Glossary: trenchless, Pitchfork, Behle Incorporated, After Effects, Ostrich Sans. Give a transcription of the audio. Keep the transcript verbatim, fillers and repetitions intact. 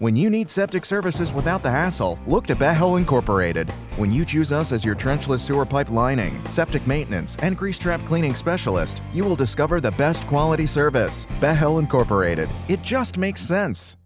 When you need septic services without the hassle, look to Behle Incorporated. When you choose us as your trenchless sewer pipe lining, septic maintenance, and grease trap cleaning specialist, you will discover the best quality service. Behle Incorporated. It just makes sense.